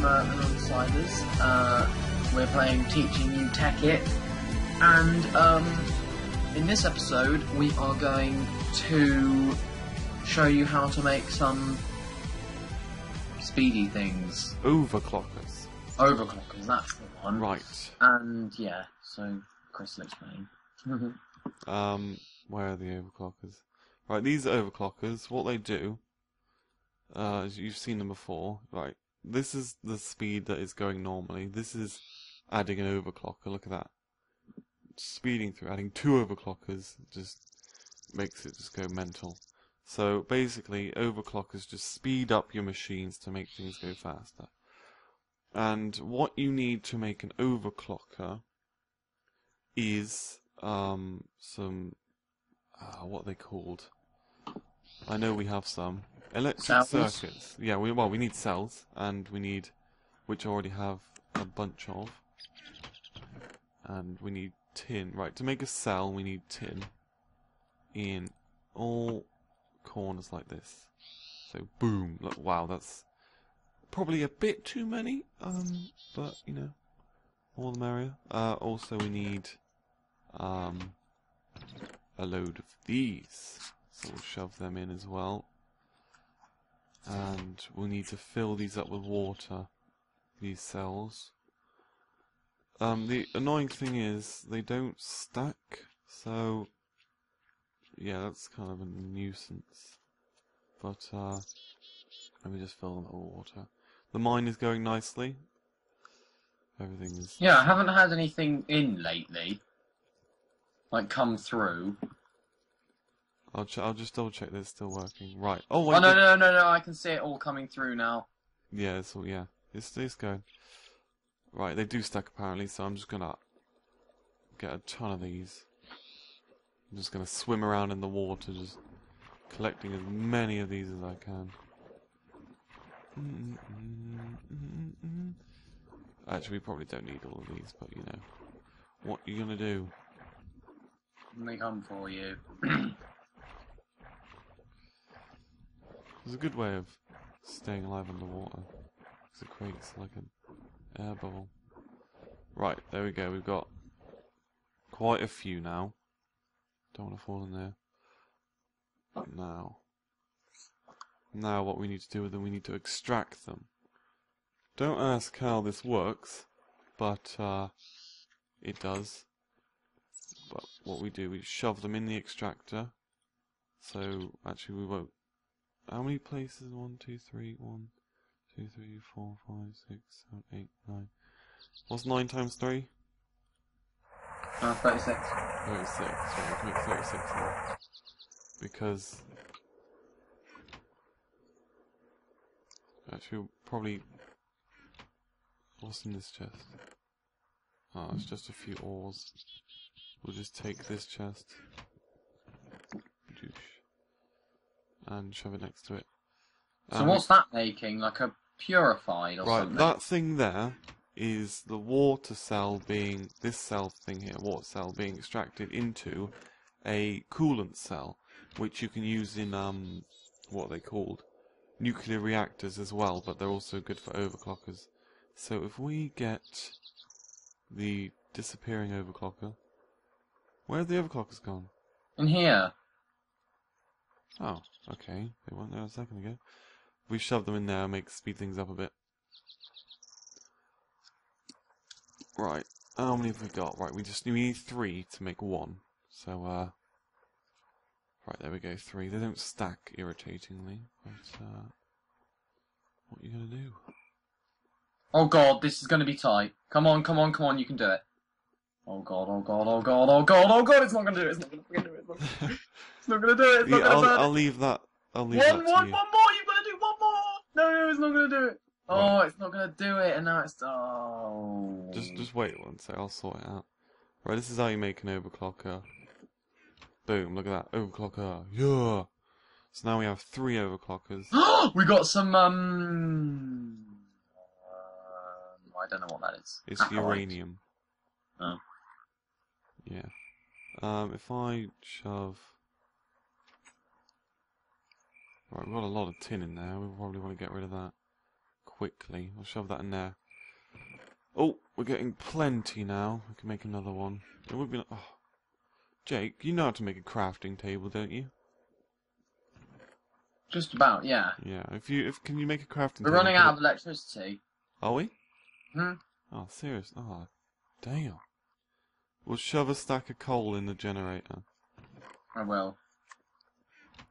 from an Outsiders. We're playing Teaching You Tekkit, and in this episode we are going to show you how to make some speedy things. Overclockers. Overclockers, that's the one. Right. And yeah, so Chris will explain. Where are the overclockers? Right, these are overclockers. What they do, you've seen them before. Right, this is the speed that is going normally. This is adding an overclocker. Look at that. Speeding through, adding two overclockers just makes it just go mental. So basically, overclockers just speed up your machines to make things go faster. And what you need to make an overclocker is some... what are they called? I know we have some electric circuits. Yeah, well we need cells, and we need, which I already have a bunch of, and we need tin. Right, to make a cell we need tin in all corners like this. So boom! Look, wow, that's probably a bit too many, but you know, all the merrier. Also we need a load of these, so we'll shove them in as well. And we'll need to fill these up with water, these cells. The annoying thing is they don't stack, so yeah, that's kind of a nuisance. But let me just fill them up with water. The mine is going nicely. Everything is. Yeah, I haven't had anything in lately. Like, come through. I'll just double check that it's still working. Right. Oh, wait, no, I can see it all coming through now. Yeah, it's all, yeah. It's going. Right, they do stack apparently, so I'm just gonna get a ton of these. I'm just gonna swim around in the water, just collecting as many of these as I can. Actually, we probably don't need all of these, but you know. What are you gonna do? They come for you. There's a good way of staying alive underwater. It creates like an air bubble. Right, there we go. We've got quite a few now. Don't want to fall in there. Now what we need to do with them, we need to extract them. Don't ask how this works, but it does. But what we do, we shove them in the extractor. So actually we won't. How many places? 1, 2, 3, 1, 2, 3, 4, 5, 6, 7, 8, 9. What's 9 times 3? 36. 36. Right, we can make 36 now. Because actually we'll probably. What's in this chest? Oh, it's just a few ores. We'll just take this chest and shove it next to it. So what's that making? Like a purified or something? Right, that thing there is the water cell being, this cell thing here, water cell being extracted into a coolant cell, which you can use in, what are they called? Nuclear reactors as well, but they're also good for overclockers. So if we get the disappearing overclocker... Where have the overclockers gone? In here. Oh, okay. They weren't there a second ago. We shoved them in there and speed things up a bit. Right. How many have we got? Right, we need 3 to make 1. So, right, there we go, 3. They don't stack irritatingly. But, what are you going to do? Oh god, this is going to be tight. Come on, come on, come on, you can do it. Oh god, oh god, oh god, oh god, oh god, it's not gonna do it, it's not gonna do it, it's not gonna do it, it's not gonna do it. I'll leave that, I'll leave that to you. One more, you've gotta do one more! No, it's not gonna do it. Oh, right. It's not gonna do it, and now it's, oh. Just wait one sec, I'll sort it out. Right, this is how you make an overclocker. Boom, look at that, overclocker, yeah! So now we have 3 overclockers. We got some, I don't know what that is. It's uranium. Oh. Yeah. If I shove... Right, we've got a lot of tin in there. We probably want to get rid of that quickly. I'll shove that in there. Oh, we're getting plenty now. We can make another one. It would be like, oh. Jake, you know how to make a crafting table, don't you? Just about, yeah. Yeah. Can you make a crafting table? We're running out of electricity. Are we? Hmm. Oh, serious? Oh, damn. We'll shove a stack of coal in the generator. I will.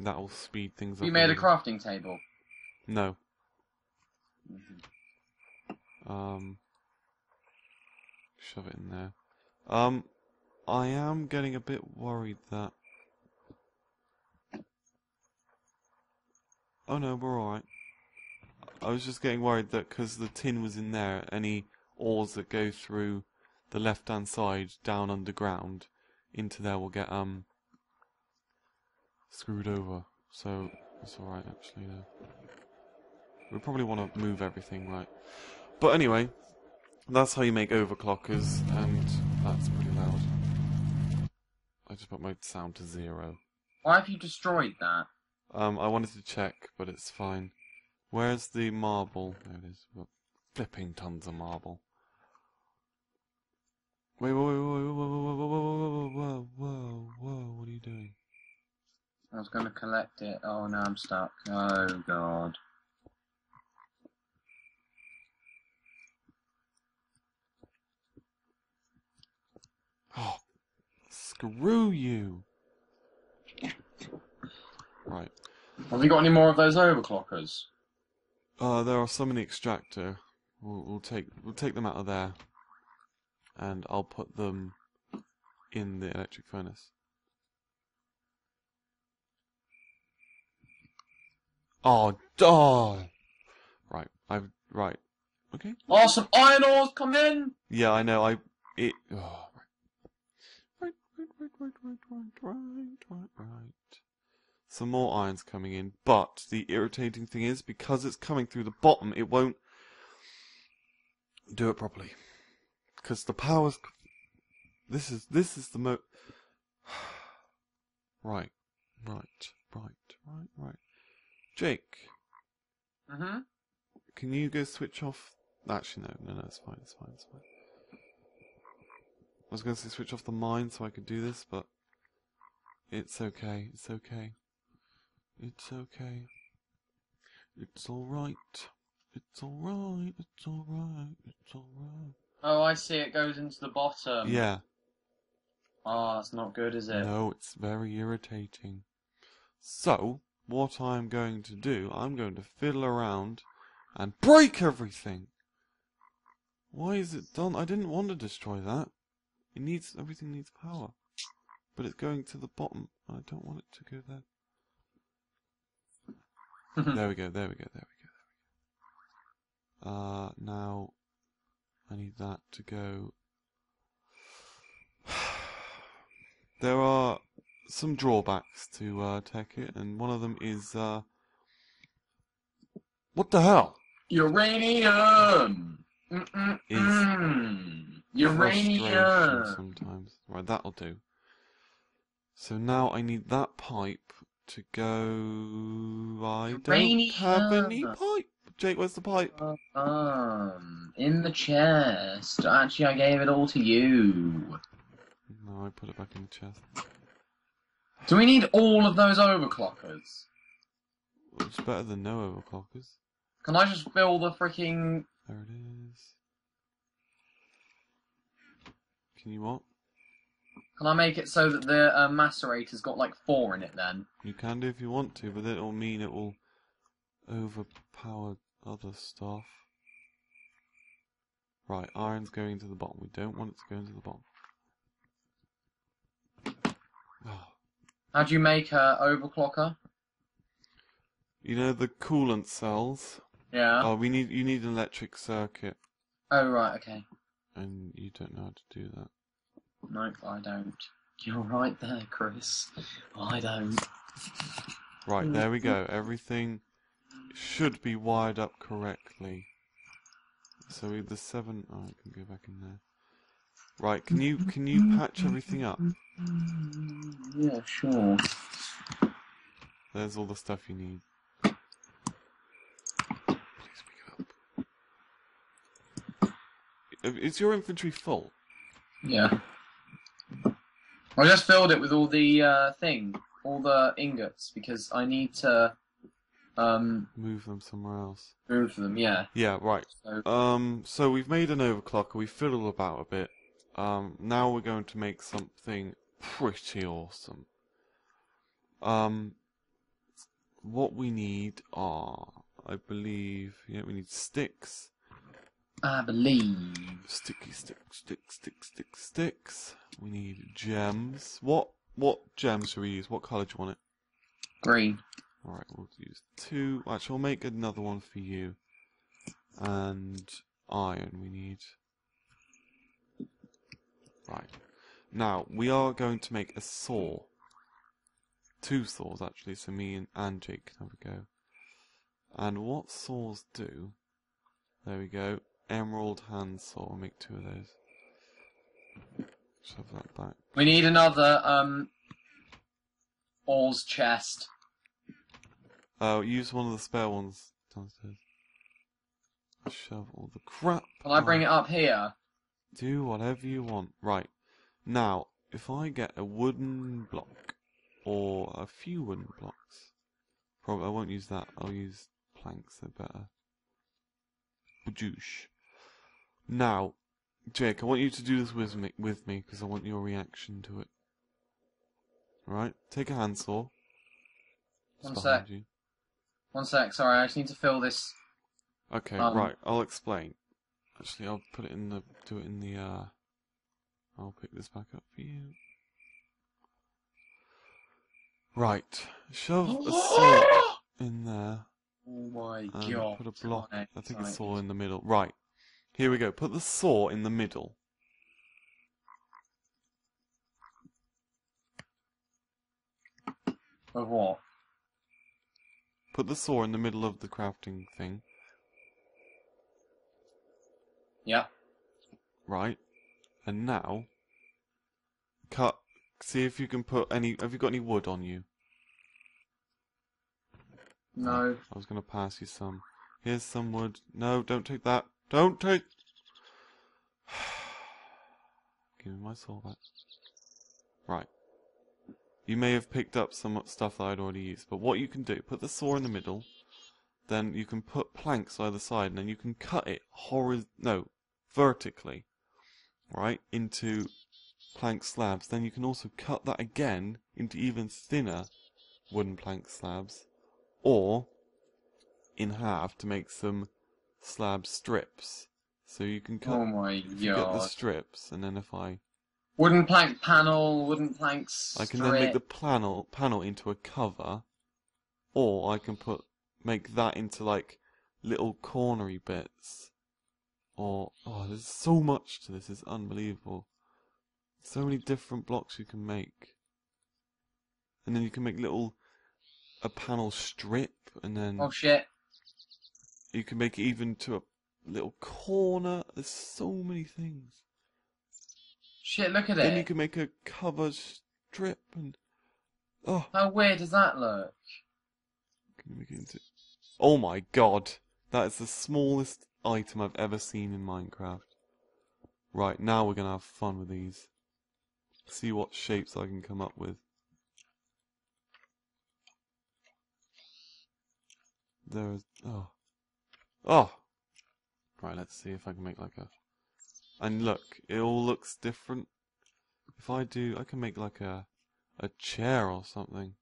That'll speed things up. You made a crafting table? No. Mm-hmm. Shove it in there. I am getting a bit worried that... Oh no, we're alright. I was just getting worried that because the tin was in there, any ores that go through the left-hand side down underground into there will get screwed over. So it's alright actually now. We probably want to move everything right. But anyway, that's how you make overclockers, and that's pretty loud. I just put my sound to 0. Why have you destroyed that? I wanted to check, but it's fine. Where's the marble? There it is. We've got flipping tons of marble. Wait, whoa, what are you doing? I was going to collect it. Oh, no, I'm stuck. Oh, God. Oh, screw you. Right. Have you got any more of those overclockers? There are some in the extractor. We'll take them out of there, and I'll put them in the electric furnace. Oh, die! Right, right. Okay. Oh, some iron ores come in. Yeah, I know. Oh, right. Some more iron's coming in, but the irritating thing is, because it's coming through the bottom, it won't do it properly. Because the power's... This is the mo... Right. Jake. Mm-hmm. Can you go switch off... Actually, no, it's fine. I was going to say switch off the mine so I could do this, but... It's okay. It's alright. Oh, I see, it goes into the bottom. Yeah. Oh, that's not good, is it? No, it's very irritating. So, what I'm going to do, I'm going to fiddle around and break everything! Why is it done? I didn't want to destroy that. Everything needs power. But it's going to the bottom. I don't want it to go there. There we go. Now I need that to go. There are some drawbacks to Tekkit, and one of them is what the hell? Uranium. Uranium. Sometimes. Right, that'll do. So now I need that pipe. To go... I don't have any pipe. Jake, where's the pipe? In the chest. Actually, I gave it all to you. No, I put it back in the chest. Do we need all of those overclockers? It's better than no overclockers. Can I just fill the freaking... There it is. Can you what? Can I make it so that the macerator's got like 4 in it then? You can do if you want to, but it'll mean it will overpower other stuff. Right, iron's going to the bottom. We don't want it to go into the bottom. Oh. How do you make an overclocker? You know the coolant cells? Yeah. Oh, you need an electric circuit. Oh right, okay. And you don't know how to do that. Nope, I don't. You're right there, Chris. I don't. Right, there we go. Everything should be wired up correctly. So with the 7... Oh, I can go back in there. Right, can you patch everything up? Yeah, sure. There's all the stuff you need. Please pick it up. Is your inventory full? Yeah. I just filled it with all the all the ingots, because I need to move them somewhere else. Move them, yeah. Yeah, right. So, so we've made an overclocker. We fiddled about a bit. Now we're going to make something pretty awesome. What we need are, I believe, yeah, we need sticks. I believe. Sticky sticks, sticks. We need gems. What gems should we use? What colour do you want it? Green. Alright, we'll use two. Actually, I'll make another one for you. And iron we need. Right. Now, we are going to make a saw. Two saws, actually, so me and Jake can have a go. And what saws do... There we go. Emerald hand saw. I'll make two of those. Shove that back. We need another, ores chest. Oh, use one of the spare ones downstairs. Shove all the crap. Can I bring it up here? Do whatever you want. Right. Now, if I get a wooden block, or a few wooden blocks, probably I won't use that. I'll use planks, they're better. Badoosh. Now, Jake, I want you to do this with me, because I want your reaction to it. Alright, take a handsaw. One sec. One sec, sorry, I just need to fill this. Okay, right, I'll explain. Actually, I'll put it in the, I'll pick this back up for you. Right, shove a saw in there. Oh my god. Put a block, I think a saw in the middle. Right, here we go. Put the saw in the middle. Of what? Put the saw in the middle of the crafting thing. Yeah. Right, and now, cut, see if you can put any, have you got any wood on you? No. I was going to pass you some. Here's some wood. No, don't take that. Don't take... Give me my saw back. Right. You may have picked up some stuff that I'd already used, but what you can do, put the saw in the middle, then you can put planks either side, and then you can cut it vertically, right, into plank slabs. Then you can also cut that again into even thinner wooden plank slabs, or in half to make some slab strips. So you can cut you get the strips, and then if I... Wooden plank panel, wooden plank strip. I can then make the panel into a cover, or I can put make that into like little cornery bits. Or there's so much to this, it's unbelievable. So many different blocks you can make. And then you can make little a panel strip, and then you can make it even to a little corner. There's so many things. Shit, look at it. Then you can make a cover strip, and how weird does that look? Can you make it into... Oh my god, that is the smallest item I've ever seen in Minecraft. Right, now we're gonna have fun with these. See what shapes I can come up with. There is... Right, let's see if I can make like a... And look, it all looks different. If I do... I can make like a chair or something.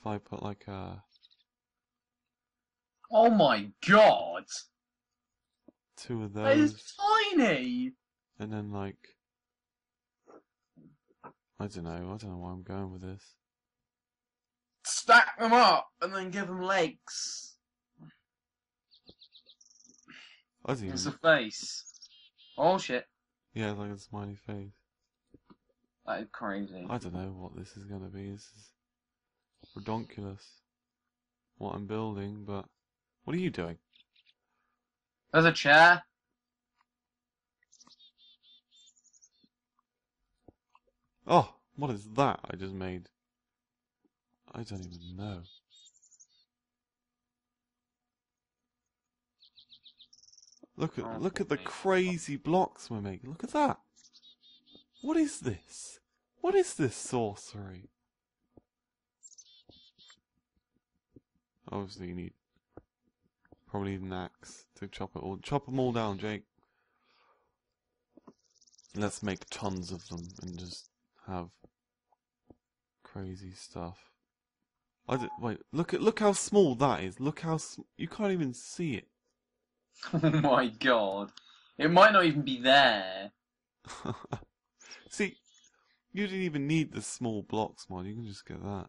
If I put like a... Oh my god! Two of those. That is tiny! And then like... I don't know where I'm going with this. Stack them up and then give them legs. It's a face. Oh shit. Yeah, it's like a smiley face. That is crazy. I don't know what this is going to be. This is redonkulous. What I'm building, but... What are you doing? There's a chair. Oh, what is that I just made? I don't even know. Look at the crazy blocks we're making. Look at that. What is this? What is this sorcery? Obviously you need... probably need an axe to chop it all. Chop them all down, Jake. Let's make tons of them and just have crazy stuff. I did, wait, look how small that is. Look how... you can't even see it. Oh my god. It might not even be there. See, you didn't even need the small blocks, man. You can just get that.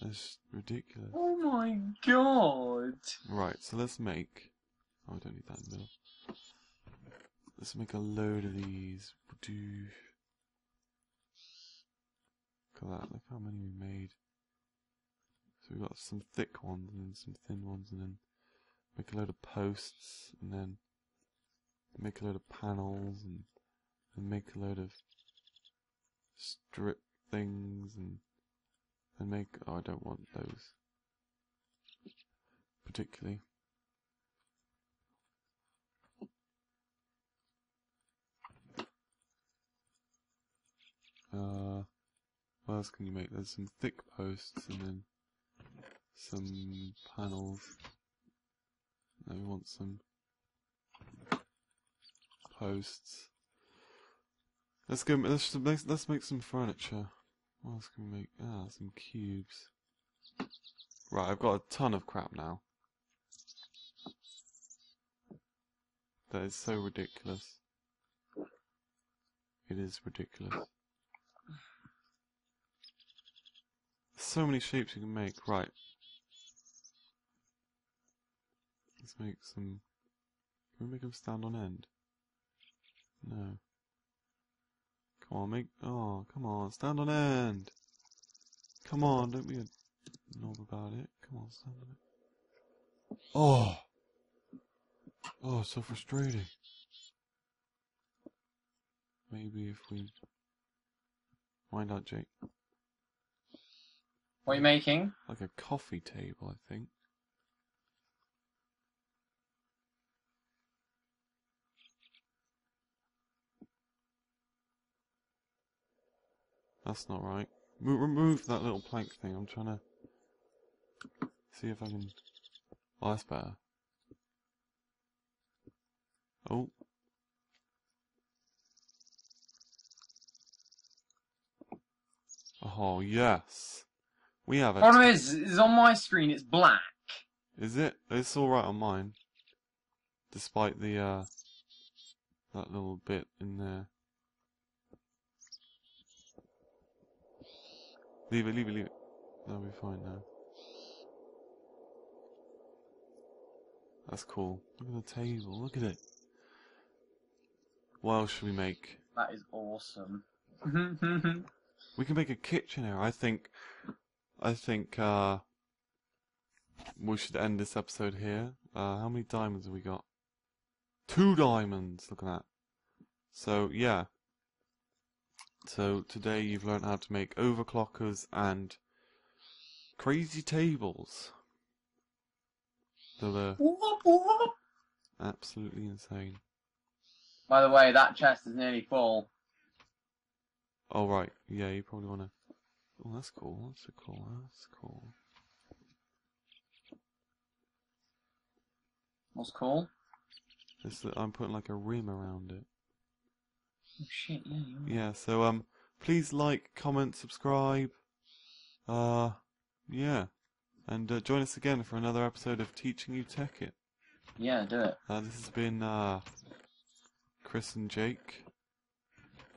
That's ridiculous. Oh my god. Right, so let's make... oh, I don't need that in the middle. Let's make a load of these. Look at that. Look how many we made. So we've got some thick ones and then some thin ones and then make a load of posts and then make a load of panels and make a load of strip things and make... oh, I don't want those particularly. What else can you make? There's some thick posts and then some panels. Now we want some posts. Let's go. Let's make some furniture. What else can we make? Ah, some cubes. Right, I've got a ton of crap now. That is so ridiculous. It is ridiculous. So many shapes you can make. Right. Let's make some... can we make them stand on end? No. Come on, make... oh, come on, stand on end! Come on, don't be a knob about it. Come on, stand on it. Oh! Oh, so frustrating. Maybe if we... find out, Jake. What are you making? Like a coffee table, I think. That's not right. Remove that little plank thing. I'm trying to see if I can... oh, that's better. Oh. Oh, yes. We have it. Problem is, it's on my screen, it's black. Is it? It's alright on mine. Despite the, that little bit in there. Leave it, leave it, leave it. That'll be fine now. That's cool. Look at the table, look at it. What else should we make? That is awesome. We can make a kitchen here. I think we should end this episode here. How many diamonds have we got? 2 diamonds! Look at that. So, yeah. So today you've learned how to make overclockers and crazy tables. They're absolutely insane. By the way, that chest is nearly full. Oh right, yeah, you probably want to... oh, that's cool, that's so cool, that's cool. What's cool? It's, I'm putting like a rim around it. Oh, shit, yeah, yeah, so please like, comment, subscribe, yeah, and join us again for another episode of Teaching You Tekkit. Yeah, do it. This has been Chris and Jake,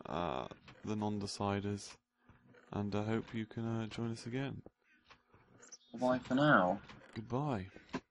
the non-deciders, and I hope you can join us again. Bye for now. Goodbye.